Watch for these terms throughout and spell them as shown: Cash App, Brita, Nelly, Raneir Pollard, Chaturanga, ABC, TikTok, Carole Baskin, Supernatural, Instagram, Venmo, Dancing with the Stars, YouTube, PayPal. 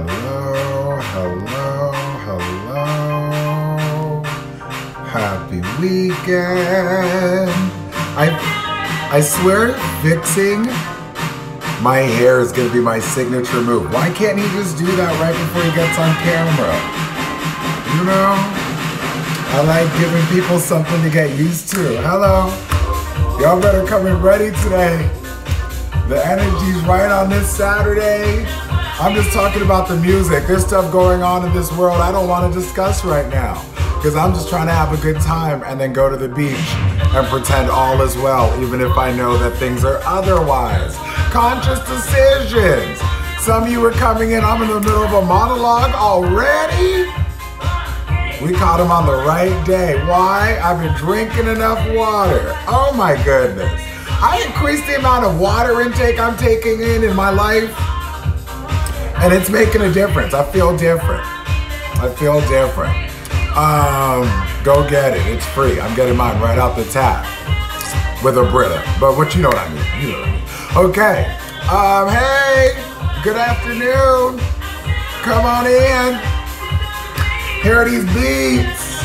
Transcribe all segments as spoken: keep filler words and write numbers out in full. hello, hello, hello. Happy weekend. I, I swear fixing my hair is gonna be my signature move. Why can't he just do that right before he gets on camera? You know? I like giving people something to get used to. Hello. Y'all better come in ready today. The energy's right on this Saturday. I'm just talking about the music. There's stuff going on in this world I don't want to discuss right now because I'm just trying to have a good time and then go to the beach and pretend all is well, even if I know that things are otherwise. Conscious decisions. Some of you are coming in, I'm in the middle of a monologue already. We caught him on the right day. Why? I've been drinking enough water. Oh my goodness. I increased the amount of water intake I'm taking in in my life. And it's making a difference. I feel different. I feel different. Um, go get it. It's free. I'm getting mine right out the tap with a Brita. But what you know what I mean. You know what I mean. Okay. Um, hey. Good afternoon. Come on in. Here are these beats.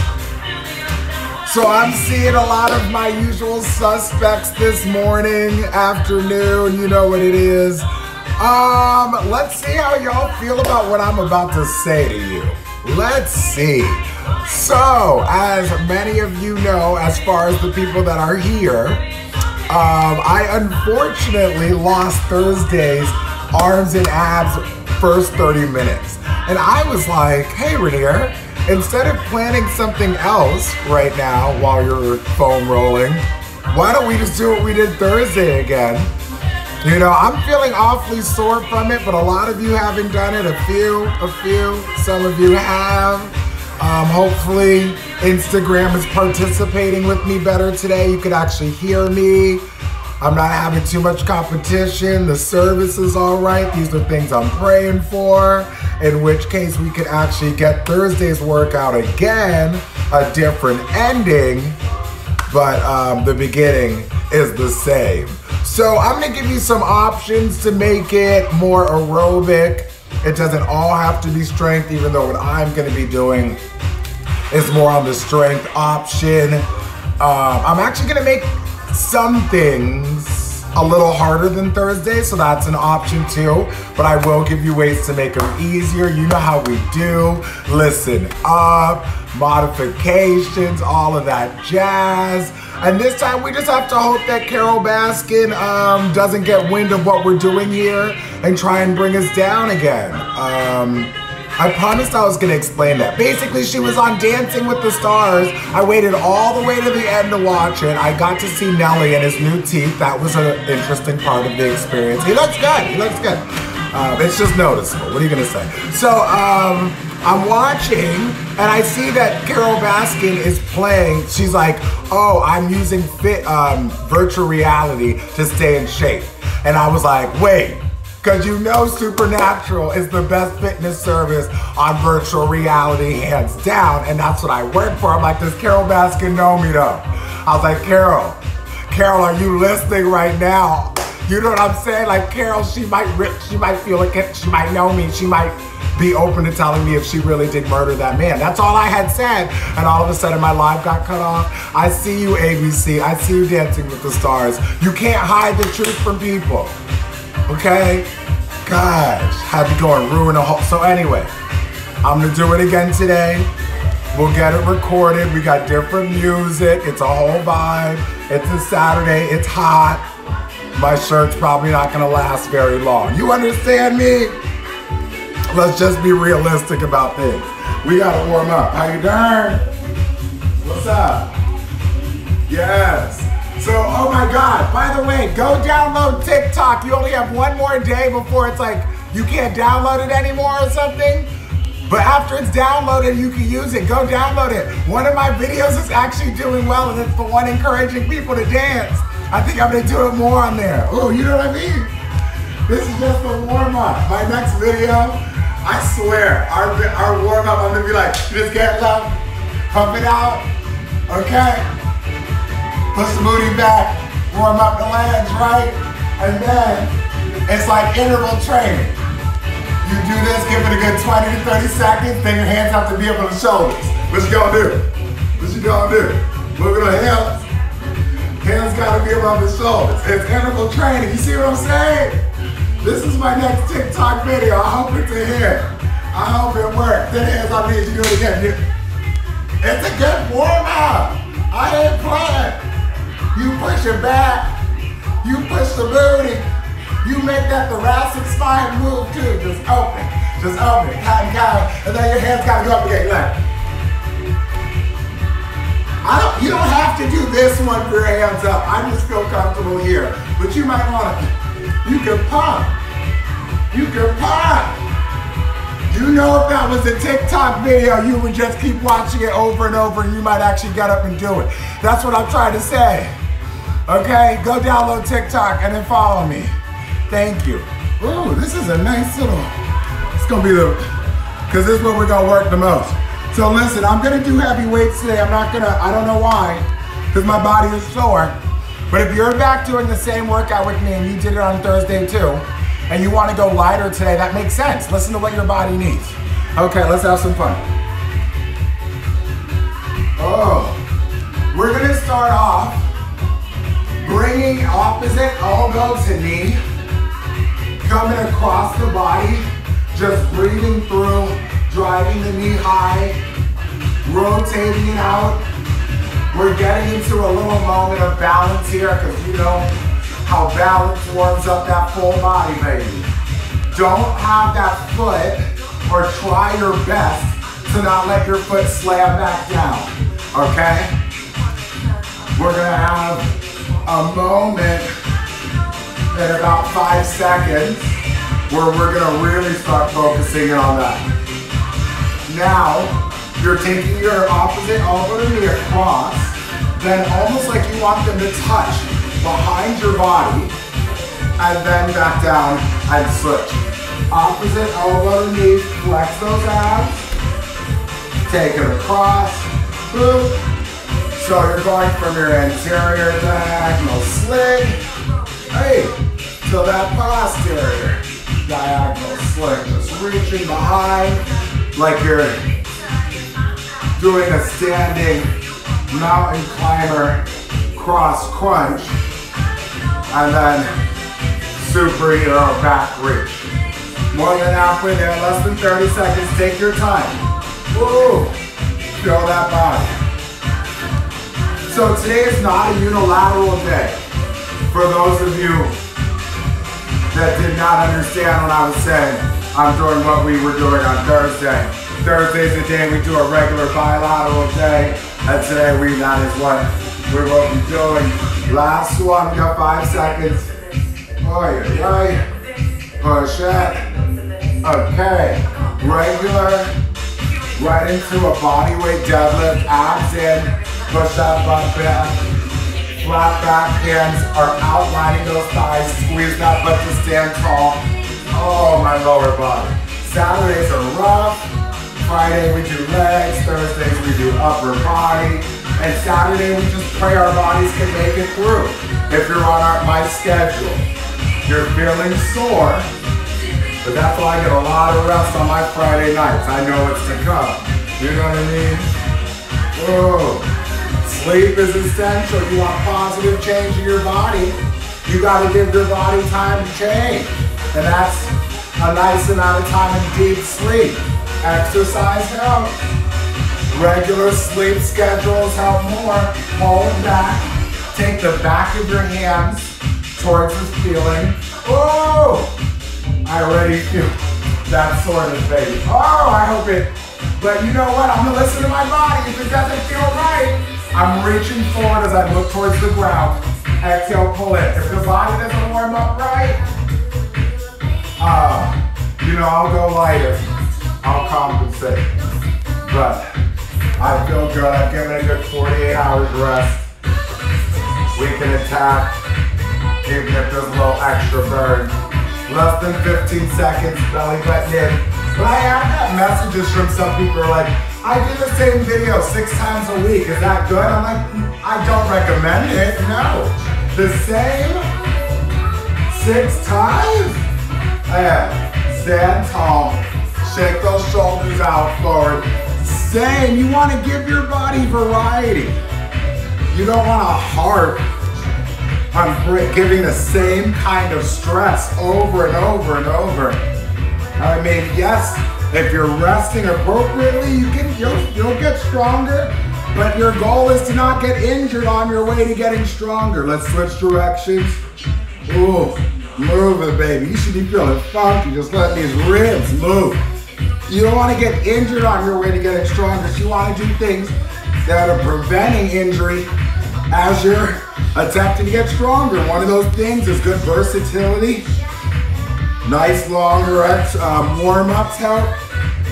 So I'm seeing a lot of my usual suspects this morning, afternoon. You know what it is. Um, let's see how y'all feel about what I'm about to say to you. Let's see. So, as many of you know, as far as the people that are here, um, I unfortunately lost Thursday's arms and abs first thirty minutes. And I was like, hey, Raneir, instead of planning something else right now while you're foam rolling, why don't we just do what we did Thursday again? You know, I'm feeling awfully sore from it, but a lot of you haven't done it. A few, a few, some of you have. Um, hopefully, Instagram is participating with me better today. You could actually hear me. I'm not having too much competition. The service is all right. These are things I'm praying for, in which case we could actually get Thursday's workout again, a different ending, but um, the beginning is the same. So I'm gonna give you some options to make it more aerobic. It doesn't all have to be strength, even though what I'm gonna be doing is more on the strength option. Um, I'm actually gonna make some things a little harder than Thursday, so that's an option too, but I will give you ways to make them easier. You know how we do. Listen up, modifications, all of that jazz. And this time we just have to hope that Carole Baskin um, doesn't get wind of what we're doing here and try and bring us down again. Um, I promised I was gonna explain that. Basically, she was on Dancing with the Stars. I waited all the way to the end to watch it. I got to see Nelly and his new teeth. That was an interesting part of the experience. He looks good, he looks good. Um, it's just noticeable, what are you gonna say? So, um, I'm watching and I see that Carole Baskin is playing. She's like, oh, I'm using fit, um, virtual reality to stay in shape. And I was like, wait, because you know Supernatural is the best fitness service on virtual reality, hands down. And that's what I work for. I'm like, does Carole Baskin know me though? I was like, Carole, Carole, are you listening right now? You know what I'm saying? Like, Carole, she might rip, she might feel like she might know me. She might be open to telling me if she really did murder that man. That's all I had said. And all of a sudden my live got cut off. I see you, A B C. I see you, Dancing with the Stars. You can't hide the truth from people. Okay? Gosh, how'd you go and ruin a whole... So anyway, I'm gonna do it again today. We'll get it recorded. We got different music. It's a whole vibe. It's a Saturday. It's hot. My shirt's probably not gonna last very long. You understand me? Let's just be realistic about things. We gotta warm up. How you doing? What's up? Yes. So, oh my God. By the way, go download TikTok. You only have one more day before it's like, you can't download it anymore or something. But after it's downloaded, you can use it. Go download it. One of my videos is actually doing well, and it's the one encouraging people to dance. I think I'm gonna do it more on there. Oh, you know what I mean? This is just a warm up. My next video, I swear, our, our warm-up, I'm gonna be like, just get love, pump it out, okay? Push the booty back, warm up the legs, right? And then, it's like interval training. You do this, give it a good twenty to thirty seconds, then your hands have to be up on the shoulders. What you gonna do? What you gonna do? Moving on hands. Hands gotta be up on the shoulders. It's interval training, you see what I'm saying? This is my next TikTok video. I hope it's in here. I hope it works. Then hands on knees, you do it again. It's a good warm-up. I ain't playing. You push your back. You push the booty. You make that thoracic spine move too. Just open. Just open. Count and count. And then your hands gotta go up again. Like. I don't you don't have to do this one for your hands up. I just feel comfortable here. But you might wanna. You can pump. You can pump. You know if that was a TikTok video, you would just keep watching it over and over and you might actually get up and do it. That's what I'm trying to say. Okay, go download TikTok and then follow me. Thank you. Ooh, this is a nice little, it's gonna be the, cause this is where we're gonna work the most. So listen, I'm gonna do heavy weights today. I'm not gonna, I don't know why, cause my body is sore. But if you're back doing the same workout with me and you did it on Thursday too, and you want to go lighter today, that makes sense. Listen to what your body needs. Okay, let's have some fun. Oh, we're gonna start off bringing opposite elbow to knee, coming across the body, just breathing through, driving the knee high, rotating it out. We're getting into a little moment of balance here because you know how balance warms up that full body, baby. Don't have that foot or try your best to not let your foot slam back down, okay? We're gonna have a moment in about five seconds where we're gonna really start focusing in on that. Now, you're taking your opposite elbow to knee across, then almost like you want them to touch behind your body, and then back down and switch. Opposite elbow to knee, flex those abs, take it across, boom. So you're going from your anterior diagonal sling, hey, to that posterior diagonal sling. Just reaching behind like you're doing a standing mountain climber cross crunch and then superhero back reach. More than halfway there, less than thirty seconds, take your time. Woo! Feel that body. So today is not a unilateral day. For those of you that did not understand what I was saying, I'm doing what we were doing on Thursday. Thursday's the day we do a regular bilateral day, and today we, that is what we're going to be doing. Last one, we got five seconds. Oi, oi, push it. Okay, regular, right into a bodyweight deadlift, abs in, push up, butt back, flat back, hands are outlining those thighs, squeeze that butt to stand tall. Oh, my lower body. Saturdays are rough. Friday we do legs, Thursdays we do upper body, and Saturday we just pray our bodies can make it through. If you're on our, my schedule, you're feeling sore, but that's why I get a lot of rest on my Friday nights. I know it's to come. You know what I mean? Whoa. Sleep is essential. You want positive change in your body. You got to give your body time to change, and that's a nice amount of time in deep sleep. Exercise helps. Regular sleep schedules help more. Hold back. Take the back of your hands towards the ceiling. Oh! I already feel that sort of thing. Oh, I hope it. But you know what? I'm gonna listen to my body. If it doesn't feel right, I'm reaching forward as I look towards the ground. Exhale, pull it. If the body doesn't warm up right, uh, you know, I'll go lighter. I'll compensate, but I feel good. I've given it a good forty-eight hours rest. We can attack, even if there's a little extra burn. Less than fifteen seconds, belly button in. But I have got messages from some people who are like, I do the same video six times a week. Is that good? I'm like, I don't recommend it, no. The same? Six times? Yeah. that tall. Check those shoulders out forward. Same, you want to give your body variety. You don't want a heart on giving the same kind of stress over and over and over. I mean, yes, if you're resting appropriately, you can, you'll, you'll get stronger, but your goal is to not get injured on your way to getting stronger. Let's switch directions. Ooh, move it, baby. You should be feeling funky. Just let these ribs move. You don't want to get injured on your way to getting stronger. You want to do things that are preventing injury as you're attempting to get stronger. One of those things is good versatility. Nice longer um, warm-ups help.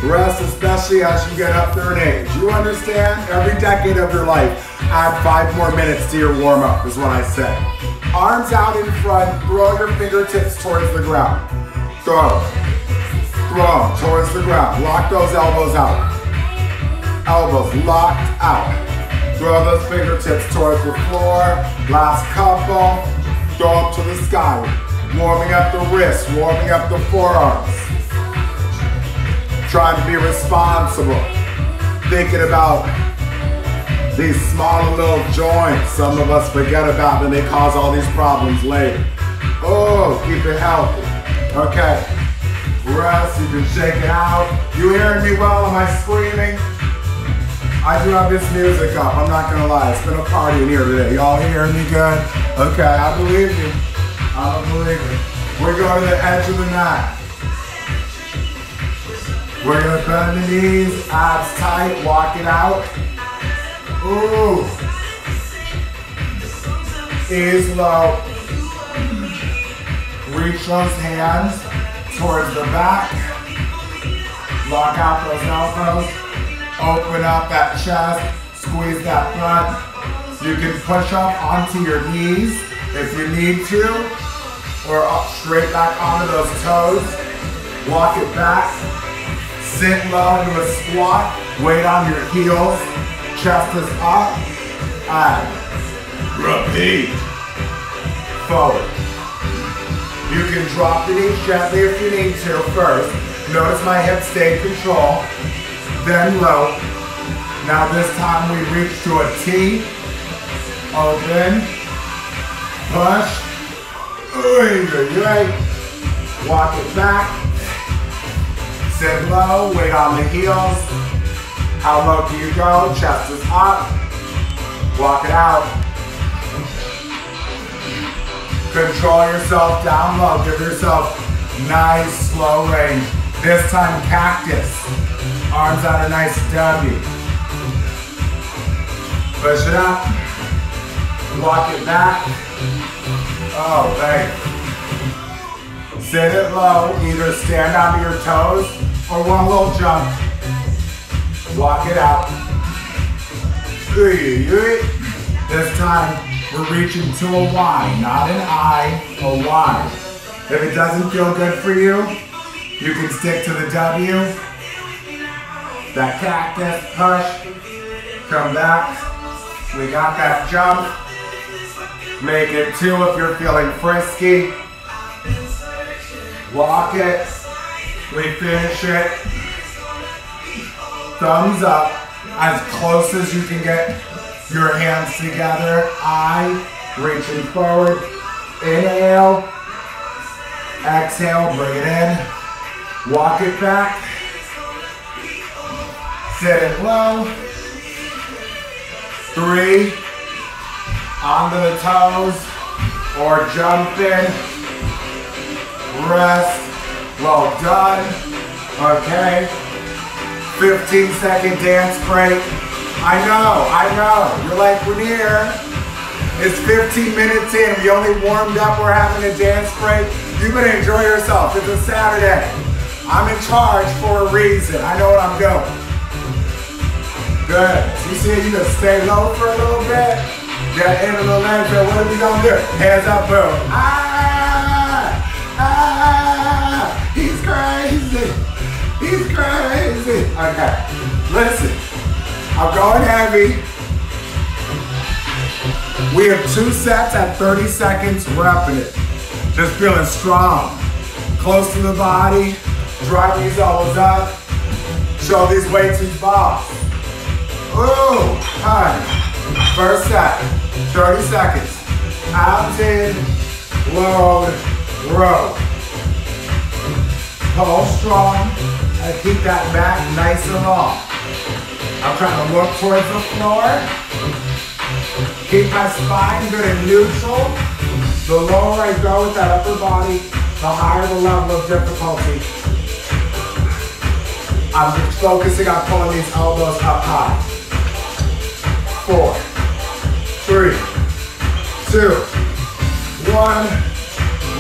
Rest, especially as you get up there in age. You understand? Every decade of your life, add five more minutes to your warm-up is what I said. Arms out in front, throw your fingertips towards the ground. Throw, throw towards the ground. Lock those elbows out. Elbows locked out. Throw those fingertips towards the floor. Last couple, throw them to the sky. Warming up the wrists, warming up the forearms. Trying to be responsible. Thinking about these small little joints some of us forget about and they cause all these problems later. Oh, keep it healthy. Okay. Rest, you can shake it out. You hearing me well? Am I screaming? I do have this music up, I'm not gonna lie. It's been a party in here today. Y'all hearing me good? Okay, I believe you. I don't believe it. We're going to the edge of the mat. We're going to bend the knees, abs tight, walk it out. Ooh. Ease low. Reach those hands towards the back. Lock out those elbows. Open up that chest. Squeeze that front. You can push up onto your knees if you need to. Or up straight back onto those toes. Walk it back. Sit low into a squat. Weight on your heels. Chest is up. And repeat. Forward. You can drop the knees gently if you need to first. Notice my hips stay in control. Then low. Now this time we reach to a T. Open. Push. Right. Walk it back. Sit low, weight on the heels. How low do you go? Chest is up. Walk it out. Control yourself down low. Give yourself nice, slow range. This time, cactus. Arms out a nice W. Push it up. Walk it back. Oh, thanks. Sit it low, either stand on your toes or one little jump. Walk it out. This time, we're reaching to a Y, not an I, a Y. If it doesn't feel good for you, you can stick to the W. That cactus, push, come back. We got that jump. Make it two if you're feeling frisky. Walk it. We finish it. Thumbs up. As close as you can get your hands together. I reaching forward. Inhale. Exhale. Bring it in. Walk it back. Sit it low. Three. Onto the toes, or jump in, rest, well done, okay, fifteen second dance break, I know, I know, you're like, Raneir, it's fifteen minutes in, we only warmed up, we're having a dance break, you better enjoy yourself, it's a Saturday, I'm in charge for a reason, I know what I'm doing, good, you see, you can stay low for a little bit. Get into the leg drill. What are we gonna do? Hands up, bro. Ah, ah, he's crazy. He's crazy. Okay, listen. I'm going heavy. We have two sets at thirty seconds repping it. Just feeling strong. Close to the body. Drag these elbows up. Show these weight too far. Ooh, time. First set, thirty seconds. Abs in, load, row. Pull strong and keep that back nice and long. I'm trying to look towards the floor. Keep my spine good and neutral. The lower I go with that upper body, the higher the level of difficulty. I'm focusing on pulling these elbows up high. Four, three, two, one,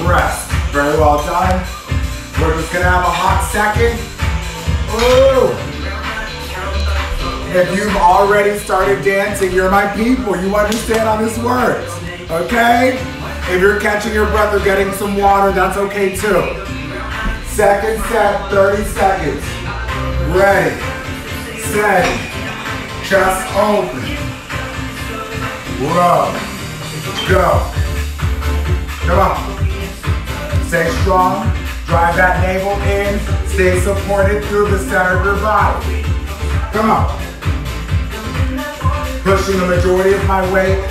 rest. Very well done. We're just gonna have a hot second. Ooh! If you've already started dancing, you're my people. You understand all these words, okay? If you're catching your breath or getting some water, that's okay too. Second set, thirty seconds. Ready, set, chest open. Row, go. Come on. Stay strong. Drive that navel in, stay supported through the center of your body. Come on. Pushing the majority of my weight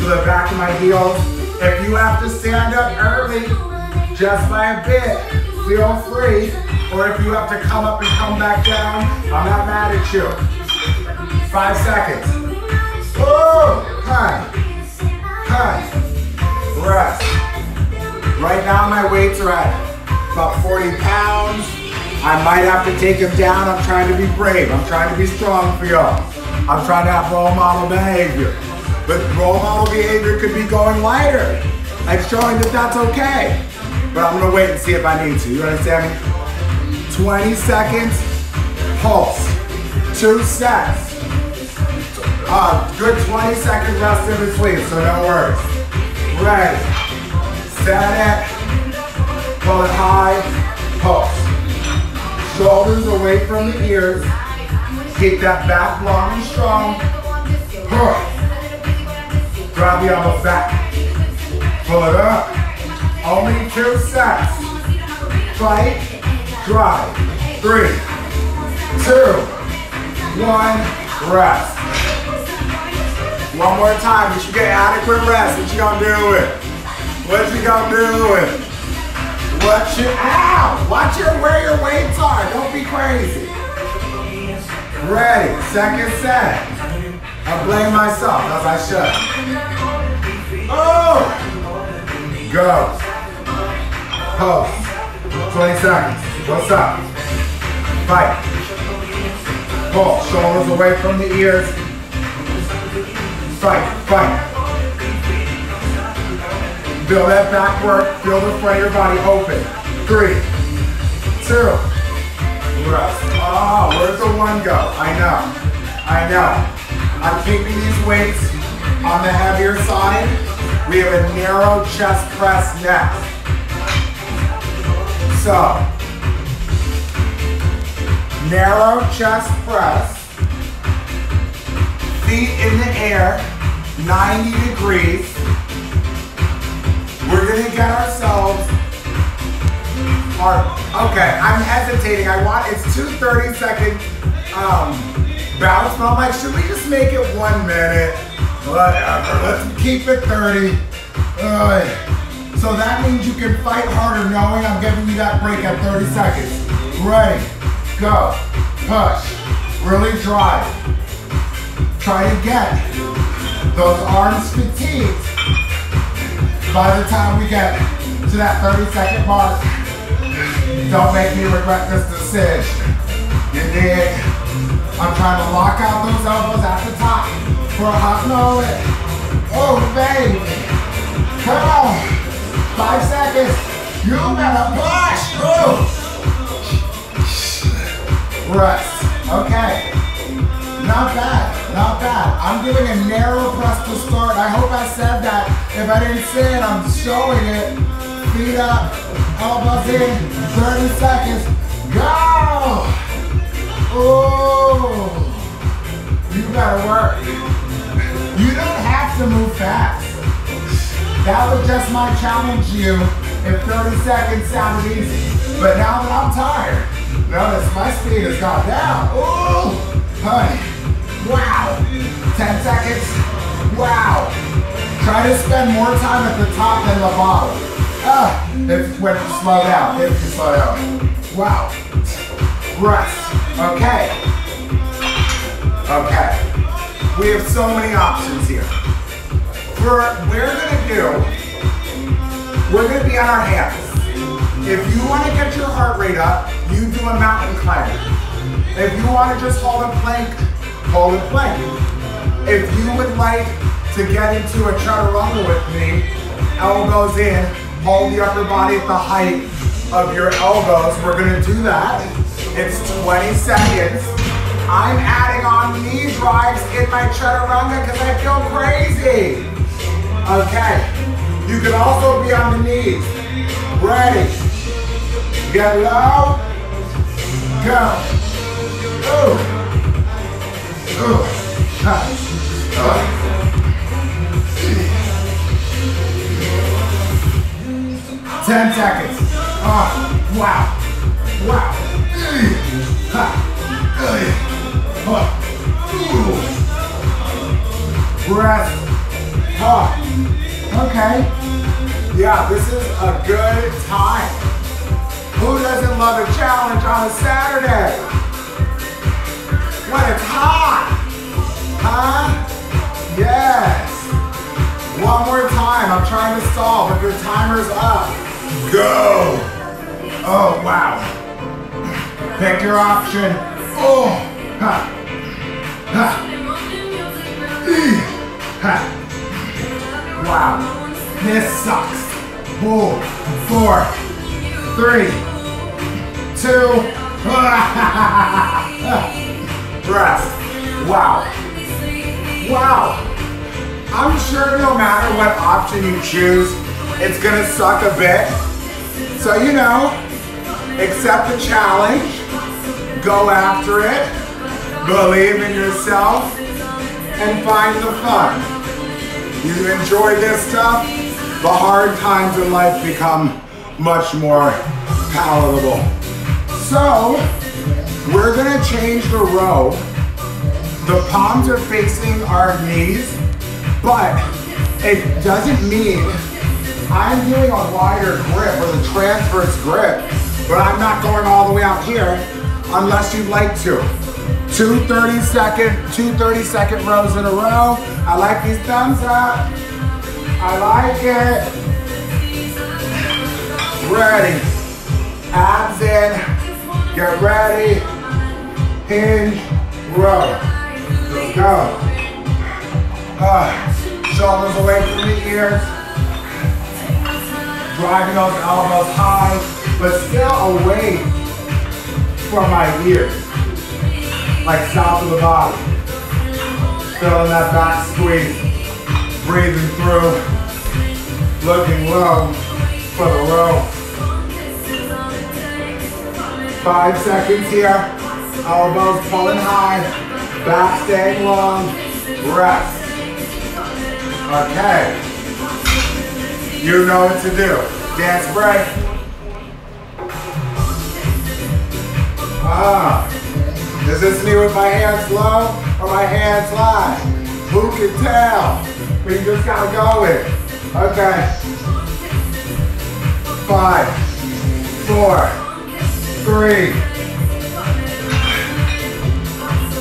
to the back of my heels. If you have to stand up early, just by a bit, feel free. Or if you have to come up and come back down, I'm not mad at you. Five seconds. Whoa! Hi. Hi. Rest. Right now my weights are at about forty pounds. I might have to take him down. I'm trying to be brave. I'm trying to be strong for y'all. I'm trying to have role model behavior. But role model behavior could be going lighter. Like showing that that's okay. But I'm gonna wait and see if I need to. You understand me? twenty seconds, pulse. Two sets. Uh, good twenty second rest in between, so no worries. Ready, set it. Pull it high, pulse. Shoulders away from the ears. Keep that back long and strong. Pull. Grab the elbow back. Pull it up. Only two sets. Fight, drive. Three, two, one, rest. One more time. You should get adequate rest. What you gonna do with? What you gonna do with? Watch your, ow! Watch your, where your weights are. Don't be crazy. Ready, second set. I blame myself, as I should. Oh! Go. Pulse. twenty seconds. What's up? Fight. Pull. Shoulders away from the ears. Fight, fight. Feel that back work, feel the front of your body open. Three, two, rest. Oh, where'd the one go? I know, I know. I'm keeping these weights on the heavier side. We have a narrow chest press next. So, narrow chest press, feet in the air, ninety degrees. We're gonna get ourselves, our, okay, I'm hesitating. I want, it's two thirty second um, bouts, but I'm like, should we just make it one minute? Whatever, let's keep it thirty. Ugh. So that means you can fight harder knowing I'm giving you that break at thirty seconds. Ready, go, push, really drive. Try to get those arms fatigued. By the time we get to that thirty second mark, don't make me regret this decision. You dig? I'm trying to lock out those elbows at the top for a hot moment. Oh, baby. Come on. Five seconds. You better push. Ooh. Rest. Okay. Not bad. Not bad. I'm giving a narrow press to start. I hope I said that. If I didn't say it, I'm showing it. Feet up, elbows in, thirty seconds. Go! Ooh! You better work. You don't have to move fast. That was just my challenge to you if thirty seconds sounded easy. But now that I'm tired, now that my speed has gone down, ooh, honey, wow, ten seconds, wow. Try to spend more time at the top than the bottom. Ah, if, when you slow down, if you slow down. Wow, rest, okay. Okay, we have so many options here. We're, we're gonna do, we're gonna be on our hands. If you want to get your heart rate up, you do a mountain climber. If you want to just hold a plank, hold a plank. If you would like to get into a chaturanga with me, elbows in, hold the upper body at the height of your elbows. We're going to do that. It's twenty seconds. I'm adding on knee drives in my chaturanga because I feel crazy. Okay. You can also be on the knees. Ready. Get low, go. Ooh. Ooh. Huh. Oh. Ten seconds. Oh. Wow. Wow. Huh. Breath. Oh. Okay. Yeah, this is a good time. Who doesn't love a challenge on a Saturday? When it's hot, huh? Yes. One more time, I'm trying to stall, but your timer's up. Go. Oh, wow. Pick your option. Oh, ha, ha, e, ha. Wow, this sucks. Ooh, four, three, two, breath. Wow. Wow. I'm sure no matter what option you choose, it's gonna suck a bit. So, you know, accept the challenge, go after it, believe in yourself, and find the fun. You enjoy this stuff, the hard times in life become much more palatable. So, we're gonna change the row. The palms are facing our knees, but it doesn't mean I'm doing a wider grip or the transverse grip, but I'm not going all the way out here unless you'd like to. Two thirty second, two thirty second rows in a row. I like these thumbs up. I like it. Ready, abs in. Get ready, hinge, row, go. Uh, shoulders away from the ears. Driving those elbows high, but still away from my ears. Like south of the body. Feeling that back squeeze. Breathing through. Looking low for the row. Five seconds here, elbows pulling high, back staying long, rest. Okay, you know what to do. Dance break. Ah, is this me with my hands low or my hands high? Who can tell? We just gotta go with it. Okay. Five, four, three.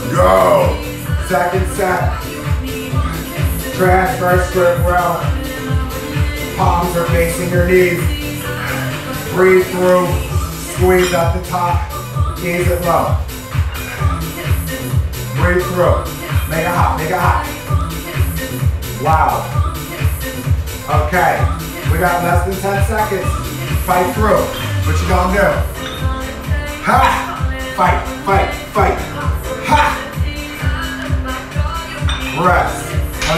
Go. Second set. Transverse grip row. Palms are facing your knees. Breathe through. Squeeze up the top. Knees it low. Breathe through. Make it hot. Make it hot. Wow. Okay. We got less than ten seconds. Fight through. What you gonna do? Ha! Fight, fight, fight. Ha! Rest.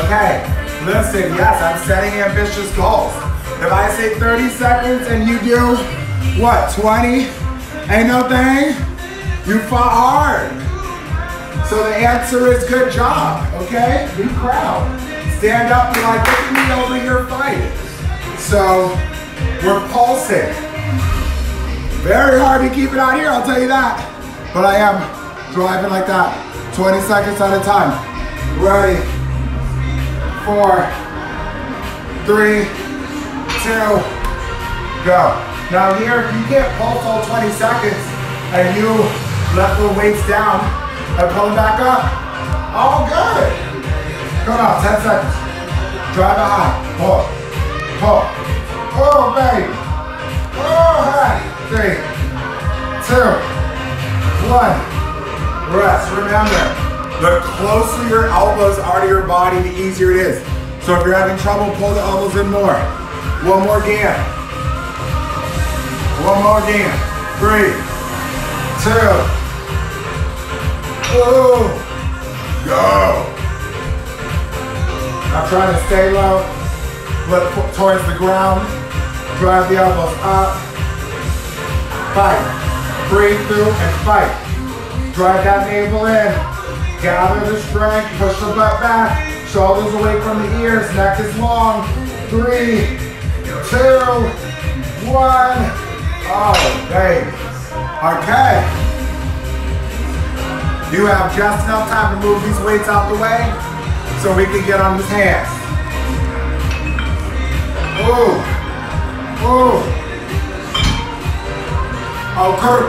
Okay. Listen, yes, I'm setting ambitious goals. If I say thirty seconds and you do, what, twenty? Ain't no thing. You fought hard. So the answer is good job, okay? Be proud. Stand up and be like, look at me over here fighting. So, we're pulsing. Very hard to keep it out here, I'll tell you that. But I am driving like that, twenty seconds at a time. Ready, four, three, two, go. Now here, you can't pulse all twenty seconds and you left the weights down and pull them back up. All good. Come on, ten seconds. Drive it high, pull, pull. Oh, baby. Oh, hey. Three, two, one. Rest. Remember, the closer your elbows are to your body, the easier it is. So if you're having trouble, pull the elbows in more. One more again. One more again. Three, two. Oh, go. I'm trying to stay low. Look towards the ground. Drive the elbows up. Fight. Breathe through and fight. Drive that navel in. Gather the strength. Push the butt back. Shoulders away from the ears. Neck is long. Three, two, one. Oh, baby. Okay. You have just enough time to move these weights out the way so we can get on these hands. Ooh. Ooh. Okay.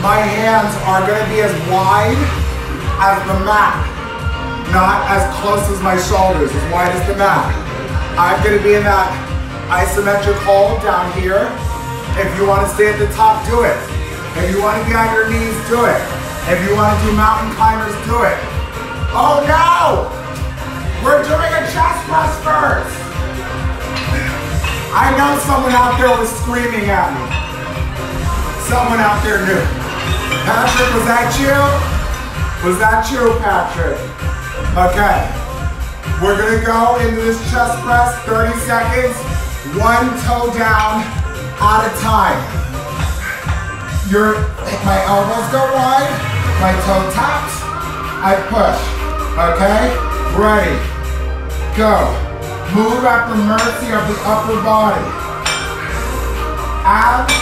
My hands are going to be as wide as the mat, not as close as my shoulders, as wide as the mat. I'm going to be in that isometric hold down here. If you want to stay at the top, do it. If you want to be on your knees, do it. If you want to do mountain climbers, do it. Oh no! We're doing a chest press first! I know someone out there was screaming at me. Someone out there knew. Patrick, was that you? Was that you, Patrick? Okay. We're gonna go into this chest press, thirty seconds. One toe down at a time. Your, my elbows go wide, my toe taps, I push. Okay? Ready, go. Move at the mercy of the upper body. Abs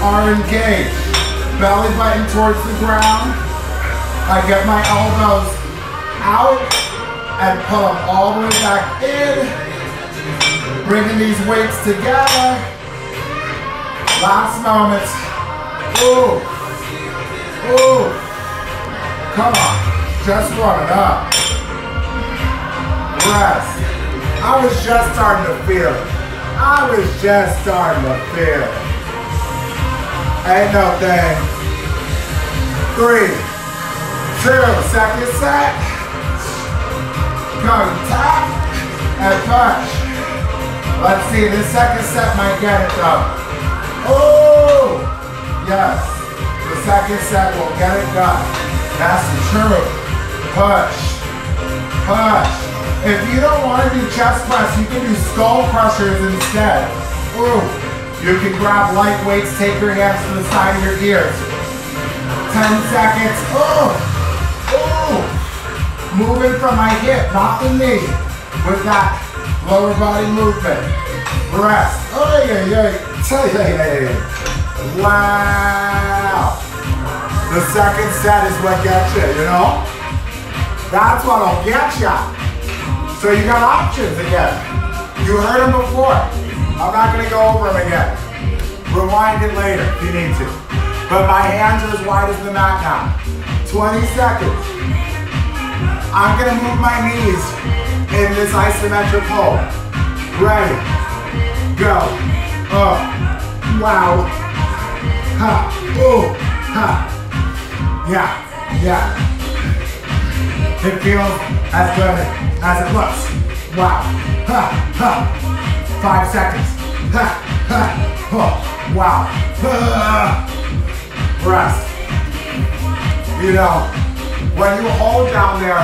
are engaged. Belly button towards the ground. I get my elbows out and pull them all the way back in. Bringing these weights together. Last moment. Ooh. Ooh. Come on. Just warm it up. Rest. I was just starting to feel it. I was just starting to feel it. Ain't no thing. Three, two, second set. Go tap and punch. Let's see, this second set might get it though. Oh, yes. The second set will get it done. That's the truth. Push, push. If you don't want to do chest press, you can do skull crushers instead. Ooh. You can grab light weights, take your hands to the side of your ears. ten seconds. Ooh. Ooh. Moving from my hip, not the knee, with that lower body movement. Rest. Oh, yeah, yeah, yeah, yeah. Wow. The second set is what gets you, you know? That's what'll get you. So you got options again. You heard them before. I'm not gonna go over them again. Rewind it later if you need to. But my hands are as wide as the mat now. twenty seconds. I'm gonna move my knees in this isometric hold. Ready, go. Oh, wow. Ha, ooh, ha. Yeah, yeah. It feels as good as it looks. Wow. Ha, ha. Five seconds. Ha, ha. Oh, wow. Ha. Rest. You know, when you hold down there,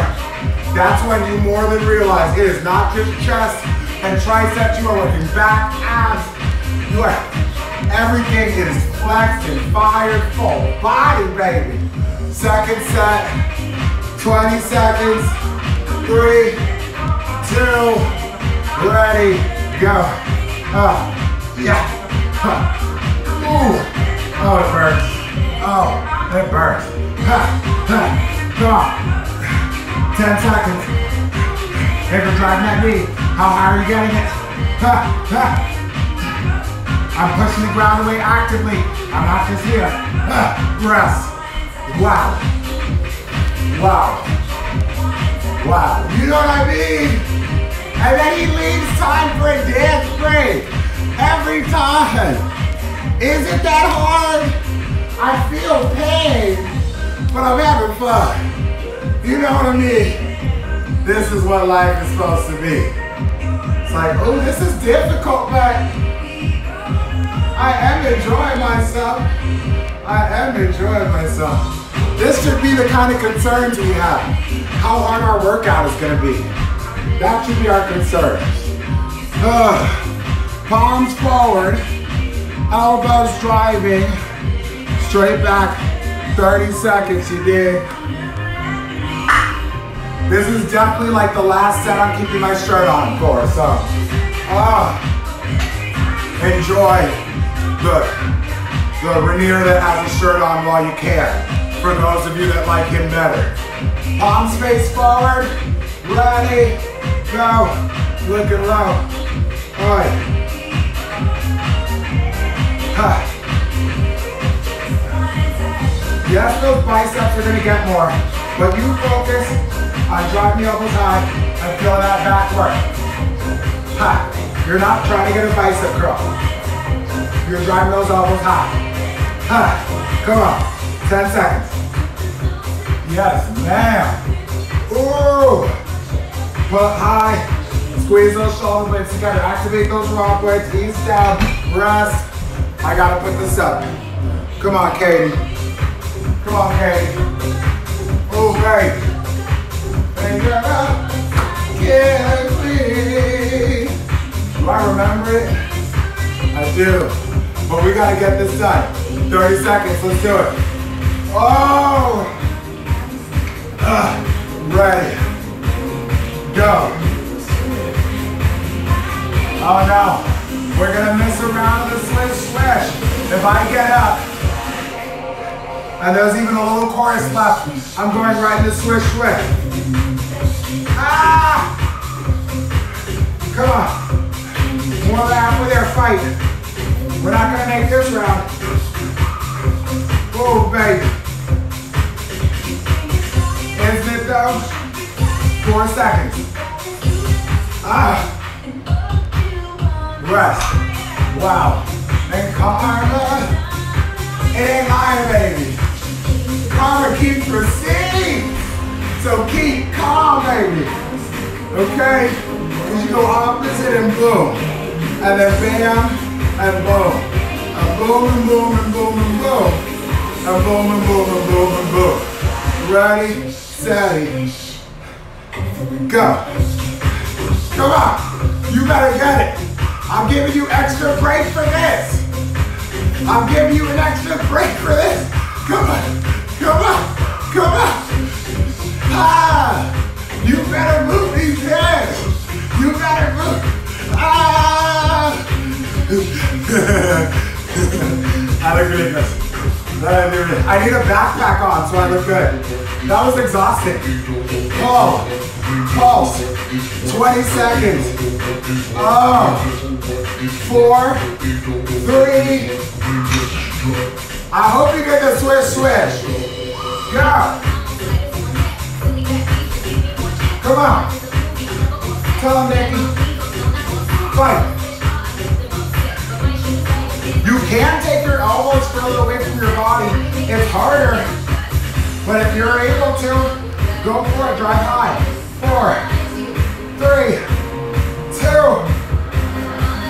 that's when you more than realize it is not just chest and triceps. You are looking back, abs. You are everything. It is flexed and fired, full body, baby. Second set. twenty seconds. Three, two, ready, go. Uh, yeah, huh, and burn. Ha, ha, ha. Ten seconds. If you're driving at me, how high are you getting it? Ha, ha. I'm pushing the ground away actively. I'm not just here. Ha, rest. Wow. Wow. Wow. You know what I mean? And then he leaves time for a dance break. Every time. Is it that hard? I feel pain, but I'm having fun. You know what I mean? This is what life is supposed to be. It's like, oh, this is difficult, but I am enjoying myself. I am enjoying myself. This should be the kind of concerns we have. How hard our workout is gonna be. That should be our concern. Ugh. Palms forward. Elbows driving, straight back, thirty seconds, you did. This is definitely like the last set I'm keeping my shirt on for, so. Ah, uh, enjoy. Look, the Raneir that has a shirt on while you can, for those of you that like him better. Palms face forward, ready, go, looking low, all right. Yes, those biceps are going to get more, but you focus on driving the elbows high and feel that back work. Ha. You're not trying to get a bicep curl. You're driving those elbows high. Ha. Come on. Ten seconds. Yes, ma'am. Ooh. Pull high. Squeeze those shoulder blades together. Activate those rock blades. Ease down. Rest. I gotta put this up. Come on, Katie. Come on, Katie. Oh, baby. And girl, get me. Do I remember it? I do. But we gotta get this done. thirty seconds, let's do it. Oh! Uh, ready. Go. Oh no. We're gonna miss a round of the swish swish. If I get up, and there's even a little chorus left, I'm going right into swish swish. Ah! Come on. More than halfway there, fight. We're not gonna make this round. Oh, baby. Isn't it though? Four seconds. Ah! Rest. Wow. And karma. And higher, baby. Karma keeps proceeding. So keep calm, baby. Okay? Because you go opposite and boom. And then bam and boom. And boom and boom and boom and boom. And boom and boom and boom and boom. Ready, steady. Go. Come on. You better get it. I'm giving you extra break for this. I'm giving you an extra break for this. Come on, come on, come on. Ah, you better move these hands. You better move. Ah. I look ridiculous. I need a backpack on so I look good. That was exhausting. Oh, pulse, twenty seconds. Oh. Four, three. I hope you get the swish, swish. Go. Come on. Tell him, Nikki. Fight. You can take your elbows further away from your body. It's harder. But if you're able to, go for it. Drive high. Four, three, two.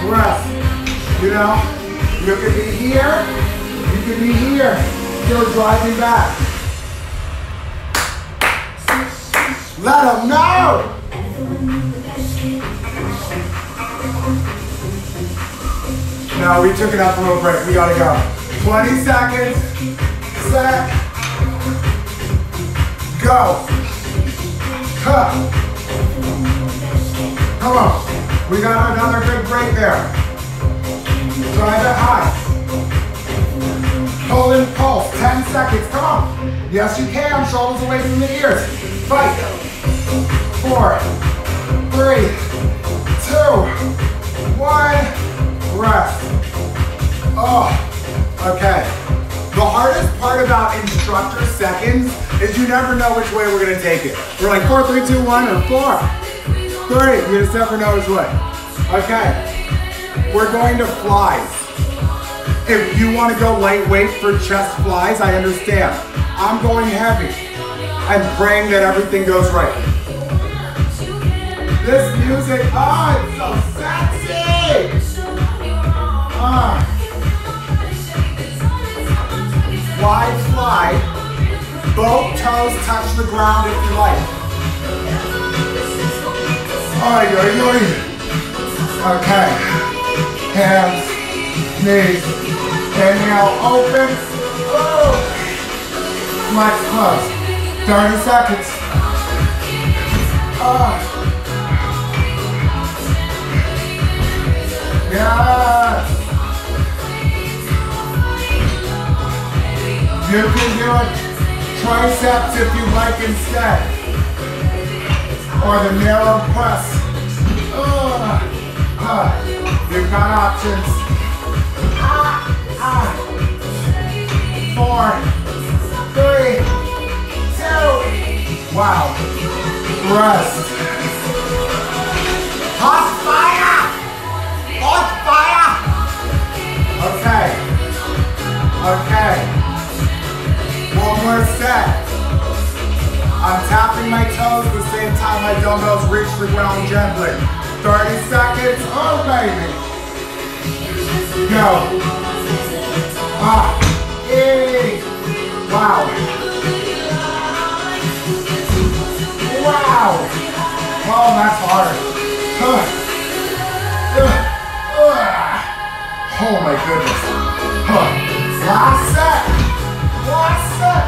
Breath. You know, you can be here, you can be here, you're driving back. Let them know! No, we took it up a little break, we gotta go. twenty seconds, set, go. Huh. Come on. We got another good break there. Drive it high. Hold and pulse, ten seconds. kicks. Come on. Yes, you can. Shoulders away from the ears. Fight. Four, three, two, one. Rest. Oh, okay. The hardest part about instructor seconds is you never know which way we're going to take it. We're like four, three, two, one, or four, three. You just never know which way. Okay. We're going to flies. If you want to go lightweight for chest flies, I understand. I'm going heavy. I'm praying that everything goes right. This music, ah, oh, it's so sexy! Ah. Fly, fly. Both toes touch the ground if you like. Ay, ay, ay. Okay. Hands, knees. Inhale, open. Oh. Flex, close. thirty seconds. Oh. Yes. You can do it. Triceps if you like instead. Or the narrow press. Oh. Oh. You've got options. Ah. Four, three, two. Wow. Rest. Hot fire. Hot fire. Okay. Okay. One more set. I'm tapping my toes at the same time my dumbbells reach the ground gently. thirty seconds. Oh, baby. Go. Ah, yay. Wow. Wow. Oh, that's hard. Uh. Uh. Uh. Oh, my goodness. Uh. Last set. Last set.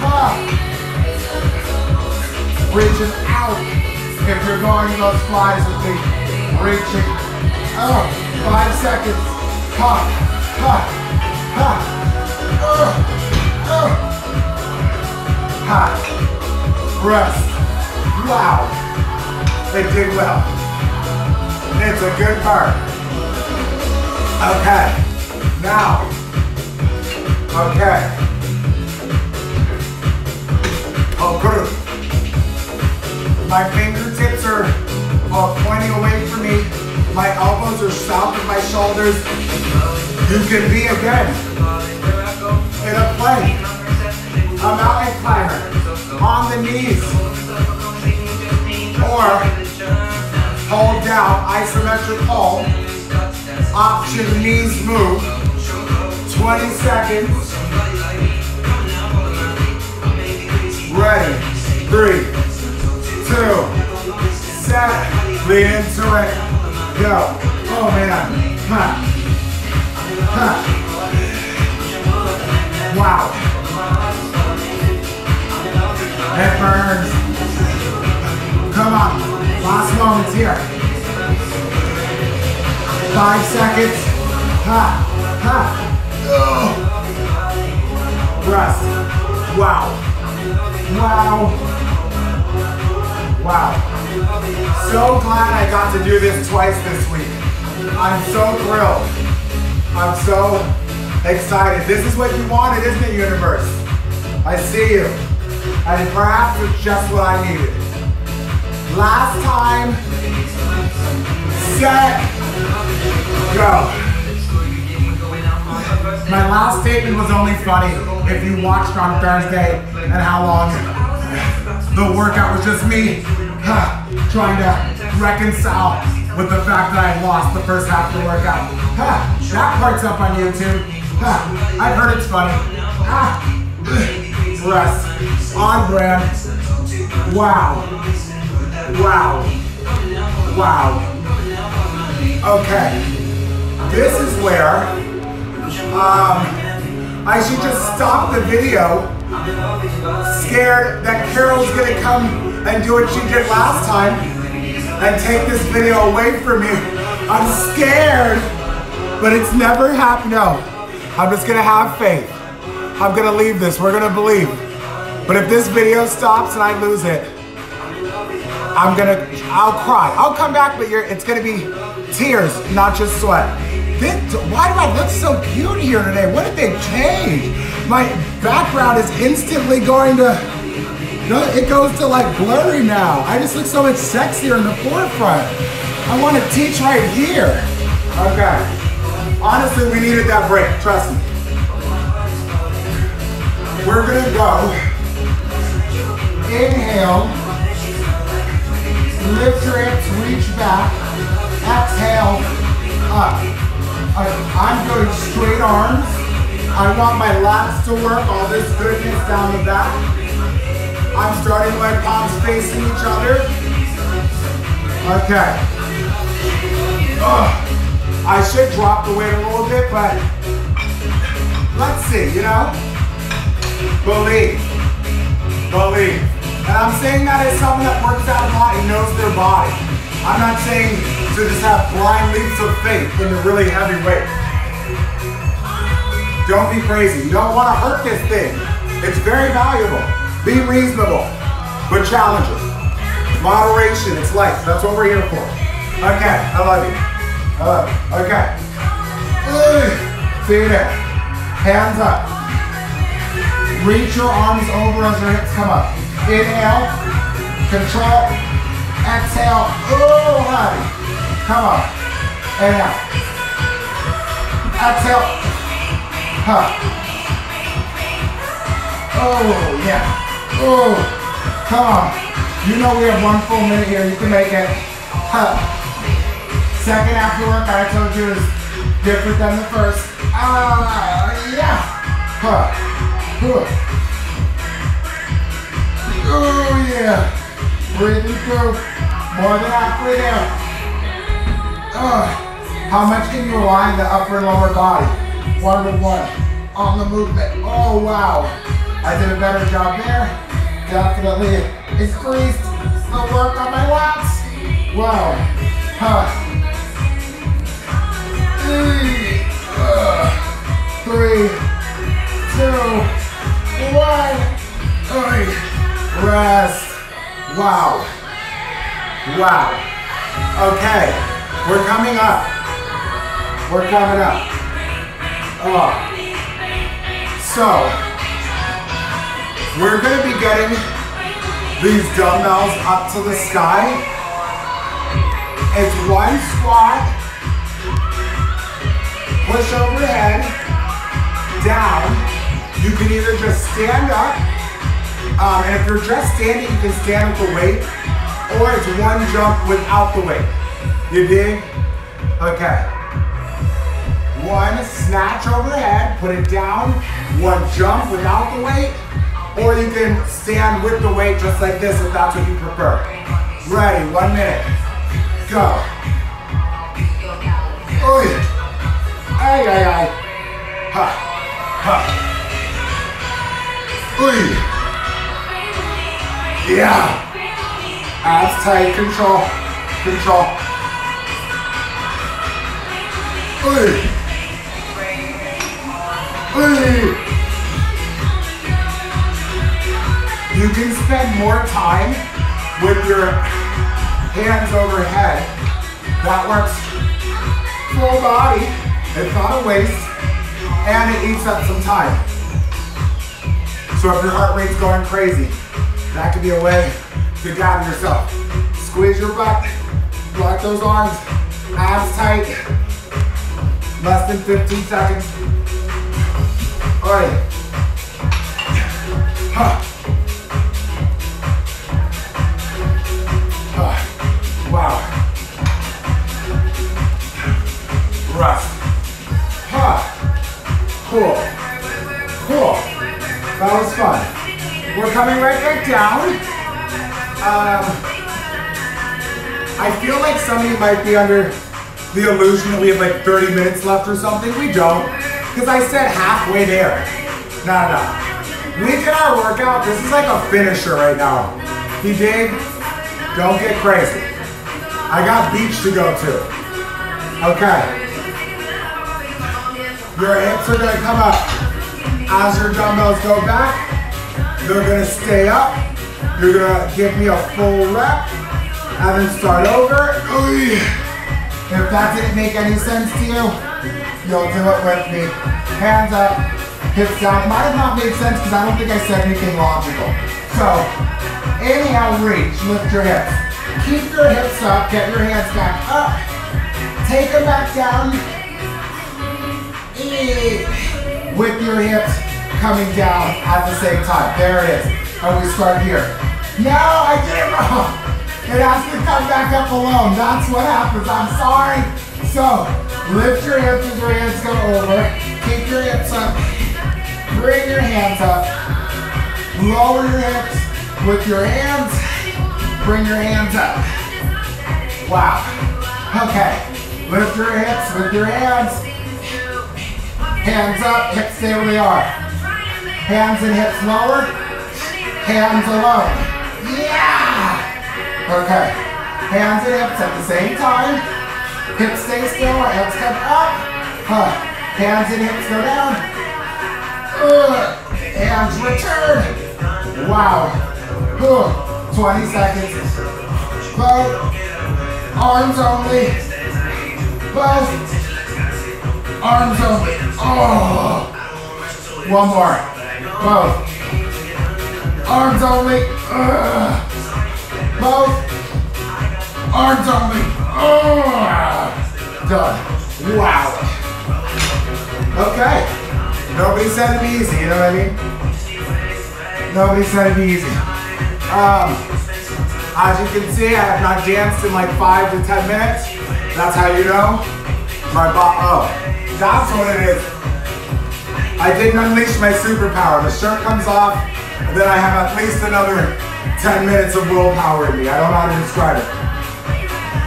Uh. Reaching out. If you're going those flies with me, reaching. Oh, five seconds. Ha. Ha. Ha. Uh. Uh. Ha. Rest. Wow. They did well. It's a good burn. Okay. Now. Okay. Okay. My fingertips are all pointing away from me. My elbows are south of my shoulders. You can be again in a plank, a mountain climber, on the knees, or hold down, isometric hold, option knees move, twenty seconds, ready, three, two, set, lean into it, go, oh man, come on. Huh. Wow. It burns. Come on. Last moments here. Five seconds. Ha. Ha. Ugh. Rest. Wow. Wow. Wow. So glad I got to do this twice this week. I'm so thrilled. I'm so excited. This is what you wanted, isn't it, universe? I see you. And perhaps it's just what I needed. Last time. Set. Go. My last statement was only funny if you watched on Thursday and how long the workout was just me trying to reconcile with the fact that I lost the first half of the workout. Ha, that part's up on YouTube. Ha, I've heard it's funny. Ha, rest. On brand. Wow. Wow. Wow. Okay. This is where um, I should just stop the video, scared that Carole's going to come and do what she did last time and take this video away from you. I'm scared. But it's never happened. No, I'm just gonna have faith. I'm gonna leave this. We're gonna believe. But if this video stops and I lose it, I'm gonna, I'll cry. I'll come back, but you're, it's gonna be tears, not just sweat. This, why do I look so cute here today? What did they change? My background is instantly going to, no, it goes to like blurry now. I just look so much sexier in the forefront. I wanna teach right here. Okay. Honestly, we needed that break, trust me. We're gonna go. Inhale. Lift your hips, reach back. Exhale, up. I, I'm going straight arms. I want my lats to work, all this goodness down the back. I'm starting my palms facing each other. Okay. Ugh. I should drop the weight a little bit, but let's see, you know? Believe, believe. And I'm saying that as someone that works out a lot and knows their body. I'm not saying to just have blind leaps of faith in the really heavy weight. Don't be crazy. You don't want to hurt this thing. It's very valuable. Be reasonable, but challenge it. Moderation, it's life. That's what we're here for. Okay, I love you. I love you. Okay. Ooh. See you there. Hands up. Reach your arms over as your hips come up. Inhale, control, exhale. Oh, honey. Come on. Inhale. Exhale. Huh. Oh, yeah. Oh, come on. You know we have one full minute here. You can make it. Huh. Second after work, I told you, is different than the first. Ah, uh, yeah. Huh. Oh yeah, breathing through, more than halfway down. Uh, how much can you align the upper and lower body? One to one, on the movement. Oh wow, I did a better job there. Definitely increased the work on my lats. Wow, huh. Three, two, one, three, rest. Wow. Wow. Okay. We're coming up. We're coming up. Oh. So, we're going to be getting these dumbbells up to the sky. It's one squat, push overhead, down. You can either just stand up, um, and if you're just standing, you can stand with the weight, or it's one jump without the weight. You dig? Okay. One snatch overhead, put it down, one jump without the weight, or you can stand with the weight just like this if that's what you prefer. Ready, one minute. Go. Oy. Ay, ay, ay. Ha, ha. Yeah. Abs tight, control, control. Ooh. Ooh. You can spend more time with your hands overhead. That works full body. It's not a waste, and it eats up some time. So if your heart rate's going crazy, that could be a way to gather yourself. Squeeze your butt, block those arms, abs tight, less than fifteen seconds. All right. Huh. Huh. Wow. Rough. Huh. Cool. Cool. That was fun. We're coming right back down. Um, I feel like some of you might be under the illusion that we have like thirty minutes left or something. We don't, because I said halfway there. No, no. We did our workout. This is like a finisher right now. You dig? Don't get crazy. I got beach to go to. Okay. Your hips are gonna come up. As your dumbbells go back, they're gonna stay up. You're gonna give me a full rep and then start over. If that didn't make any sense to you, you'll do it with me. Hands up, hips down. Might have not made sense because I don't think I said anything logical. So, anyhow, reach, lift your hips. Keep your hips up, get your hands back up. Take them back down. With your hips coming down at the same time. There it is. And we start here. No, I did it wrong. It has to come back up alone. That's what happens. I'm sorry. So, lift your hips as your hands come over. Keep your hips up. Bring your hands up. Lower your hips with your hands. Bring your hands up. Wow. Okay. Lift your hips with your hands. Hands up, hips stay where they are. Hands and hips lower. Hands alone. Yeah! Okay. Hands and hips at the same time. Hips stay still, hips come up. Huh. Hands and hips go down. Ugh. Hands return. Wow. Ugh. twenty seconds. Both. Arms only. Both. Arms only. Oh. One more. Both. Arms only. Ugh. Both. Arms only. Oh. Done. Wow. Okay. Nobody said it'd be easy, you know what I mean? Nobody said it'd be easy. Um, as you can see, I have not danced in like five to ten minutes. That's how you know. My bot. Oh. That's what it is. I didn't unleash my superpower. The shirt comes off, and then I have at least another ten minutes of willpower in me. I don't know how to describe it.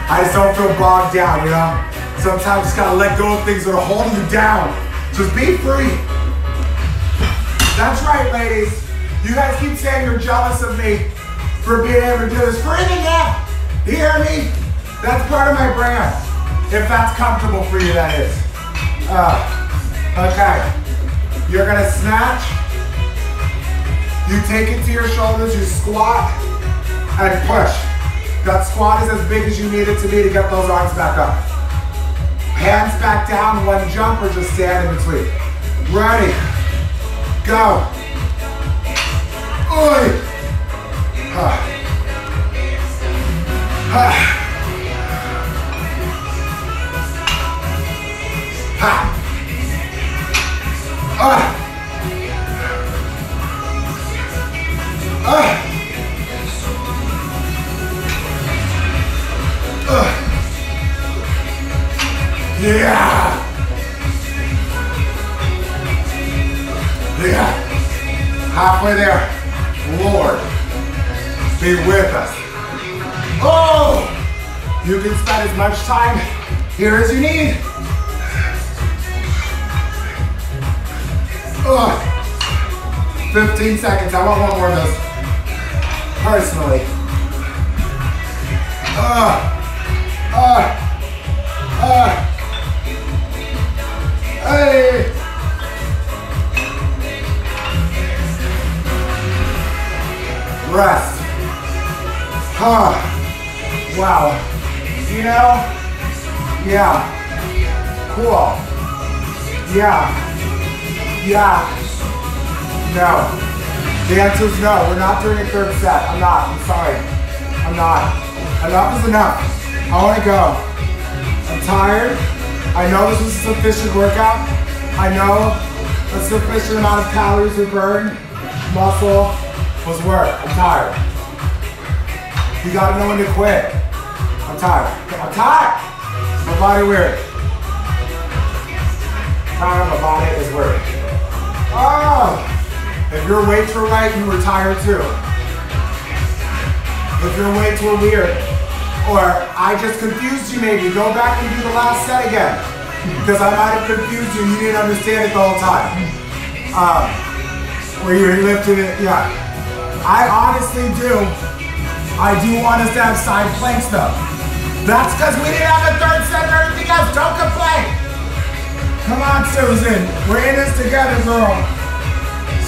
I just don't feel bogged down, you know? Sometimes you just gotta let go of things that are holding you down. Just be free. That's right, ladies. You guys keep saying you're jealous of me for being able to do this. Free to death. You hear me? That's part of my brand. If that's comfortable for you, that is. Uh, okay, you're gonna snatch, you take it to your shoulders, you squat, and push. That squat is as big as you need it to be to get those arms back up. Hands back down, one jump, or just stand in between. Ready, go. Oi. Huh. Huh. Ha. Ah. Ah. Ah. Yeah. Yeah. Halfway there. Lord, be with us. Oh! You can spend as much time here as you need. Ugh. fifteen seconds. I want one more of those. Personally. Ugh. Ugh. Ugh. Hey. Rest. Huh. Wow. You know? Yeah. Cool. Yeah. Yeah. No. The answer is no. We're not doing a third set. I'm not. I'm sorry. I'm not. Enough is enough. I want to go. I'm tired. I know this was a sufficient workout. I know a sufficient amount of calories were burned. Muscle was work. I'm tired. You got to know when to quit. I'm tired. I'm tired. My body weary. Tired. My body is weary. Oh! If your weights were right, you were tired too. If your weights were weird, or I just confused you maybe, go back and do the last set again. Because I might have confused you, you didn't understand it the whole time. Um, where you were lifting it, yeah. I honestly do, I do want us to have side planks though. That's because we didn't have a third set or anything else, don't complain! Come on, Susan. We're in this together, girl.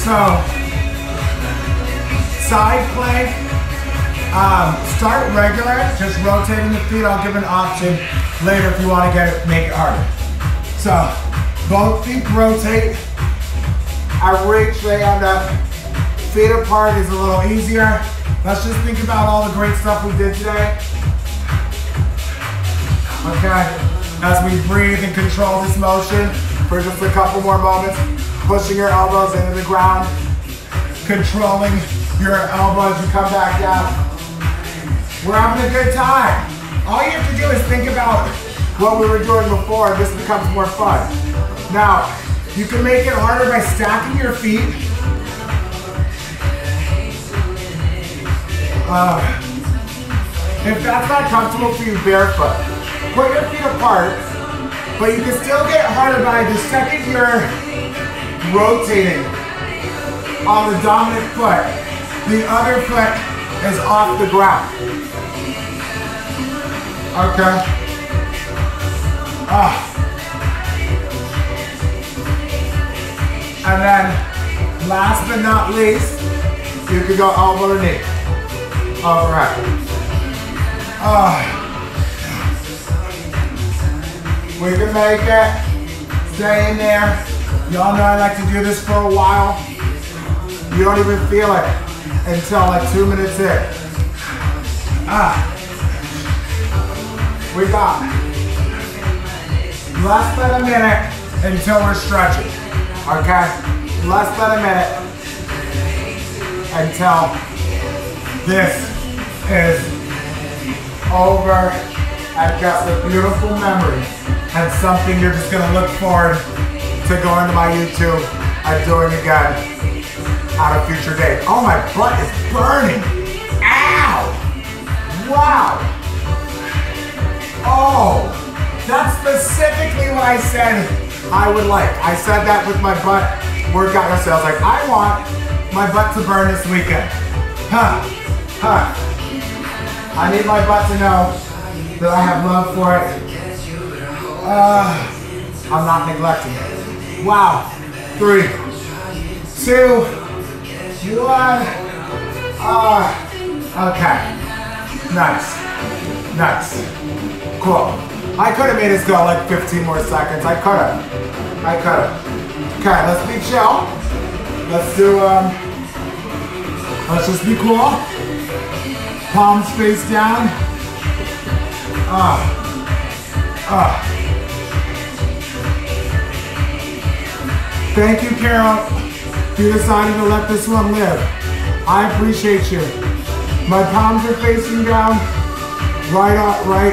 So, side plank, um, start regular, just rotating the feet. I'll give an option later if you want to get it, make it harder. So, both feet rotate. I reach, they end up. Feet apart is a little easier. Let's just think about all the great stuff we did today. Okay, as we breathe and control this motion for just a couple more moments, pushing your elbows into the ground, controlling your elbows as you come back down. We're having a good time. All you have to do is think about what we were doing before. This becomes more fun. Now, you can make it harder by stacking your feet. Uh, if that's not comfortable for you barefoot, put your feet apart, but you can still get harder by the second you're rotating on the dominant foot, the other foot is off the ground. Okay. Uh. And then, last but not least, you can go elbow to knee. All right. Uh, we can make it. Stay in there. Y'all know I like to do this for a while. You don't even feel it until like two minutes in. Ah. Uh, we got less than a minute until we're stretching. Okay? Less than a minute until this is over. I've got some beautiful memories and something you're just gonna look forward to going to my YouTube and doing again on a future date. Oh, my butt is burning. Ow! Wow. Oh, that's specifically what I said I would like. I said that with my butt workout myself. I was like, I want my butt to burn this weekend. Huh, huh. I need my butt to know that I have love for it. Uh, I'm not neglecting it. Wow. Three, two, one. Uh, okay. Nice. Nice. Cool. I could have made this go like fifteen more seconds. I could have. I could have. Okay, let's be chill. Let's do, um, let's just be cool. Palms face down. Ah. Ah. Thank you, Carole. You decided to let this one live. I appreciate you. My palms are facing down. Right up, right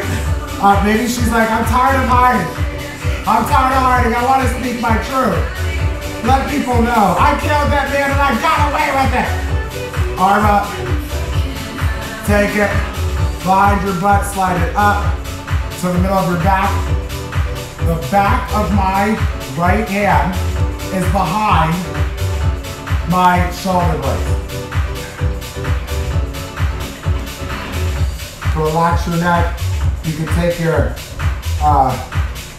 up. Maybe she's like, I'm tired of hiding. I'm tired of hiding. I want to speak my truth. Let people know. I killed that man and I got away with it. Arm up. Take it, bind your butt, slide it up to the middle of your back. The back of my right hand is behind my shoulder blade. To relax your neck, you can take your uh,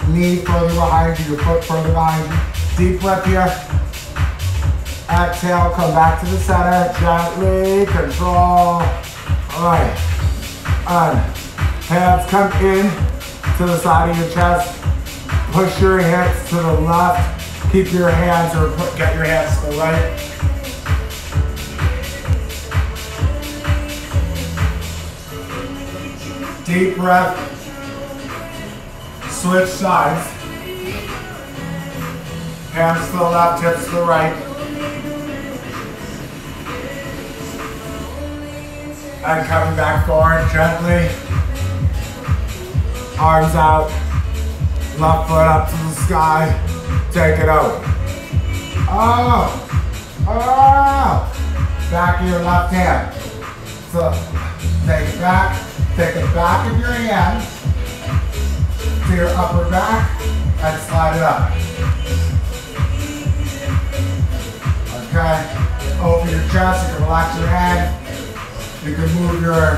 knee further behind you, your foot further behind you. Deep breath here. Exhale, come back to the center, gently, control. Alright, um, hands come in to the side of your chest, push your hips to the left, keep your hands or put, get your hands to the right. Deep breath, switch sides, hands to the left, hips to the right. And coming back forward gently. Arms out. Left foot up to the sky. Take it over. Oh! Oh! Back of your left hand. So, take it back. Take the back of your hand to your upper back and slide it up. Okay. Open your chest. You can relax your head. You can move your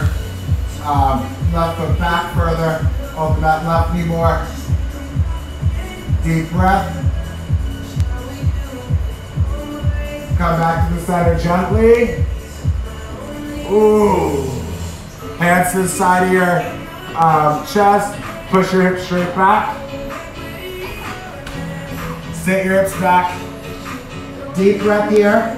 um, left foot back further, open that left knee more. Deep breath. Come back to the center gently. Ooh. Hands to the side of your um, chest. Push your hips straight back. Sit your hips back. Deep breath here.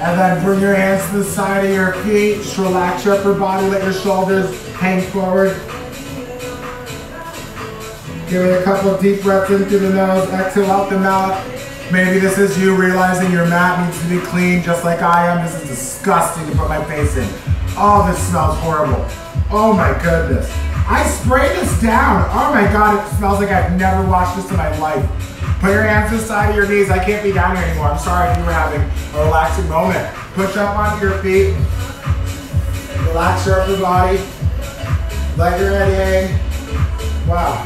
And then bring your hands to the side of your feet. Just relax your upper body. Let your shoulders hang forward. Give it a couple of deep breaths in through the nose. Exhale out the mouth. Maybe this is you realizing your mat needs to be clean just like I am. This is disgusting to put my face in. Oh, this smells horrible. Oh my goodness. I sprayed this down. Oh my God, it smells like I've never washed this in my life. Put your hands to the side of your knees. I can't be down here anymore. I'm sorry if you were having a relaxing moment. Push up onto your feet. Relax your upper body. Let your head hang. Wow.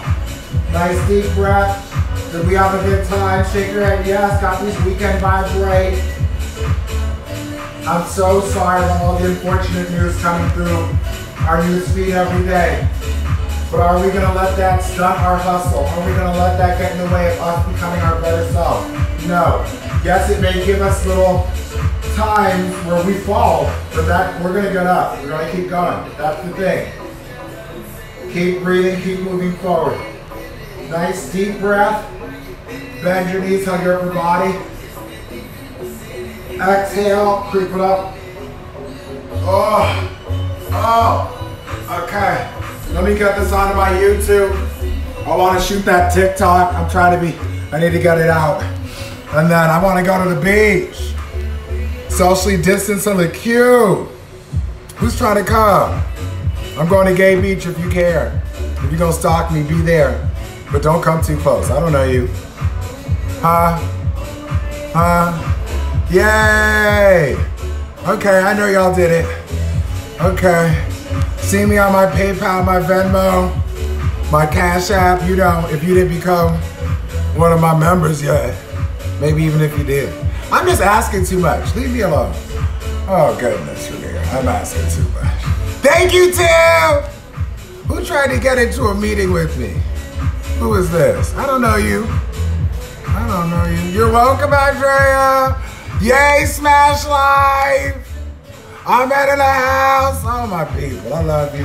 Nice deep breath. Did we have a good time? Shake your head. Yes, got these weekend vibes right. I'm so sorry about all the unfortunate news coming through our newsfeed every day. But are we gonna let that stunt our hustle? Are we gonna let that get in the way of us becoming our better self? No. Yes, it may give us little time where we fall, but that we're gonna get up. We're gonna keep going. That's the thing. Keep breathing, keep moving forward. Nice deep breath. Bend your knees, hug your upper body. Exhale, creep it up. Oh, oh, okay. Let me get this onto my YouTube. I want to shoot that TikTok. I'm trying to be, I need to get it out. And then I want to go to the beach. Socially distance on the queue. Who's trying to come? I'm going to Gay Beach if you care. If you're going to stalk me, be there. But don't come too close. I don't know you. Huh? Huh? Yay! Okay, I know y'all did it. Okay. See me on my PayPal, my Venmo, my Cash App. You know, if you didn't become one of my members yet, maybe even if you did. I'm just asking too much. Leave me alone. Oh, goodness, Raneir. I'm asking too much. Thank you, Tim! Who tried to get into a meeting with me? Who is this? I don't know you. I don't know you. You're welcome, Andrea. Yay, Smash Life! I'm out of the house. Oh, my people, I love you.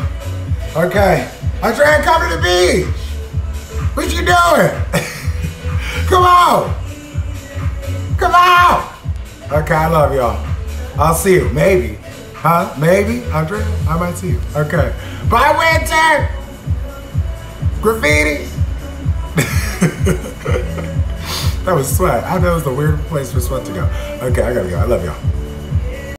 Okay, I'm trying to come to the beach. What you doing? Come on. Come on. Okay, I love y'all. I'll see you, maybe. Huh, maybe, Andre? I might see you. Okay. Bye, Winter. Graffiti. That was sweat. I know it was the weird place for sweat to go. Okay, I gotta go. I love y'all.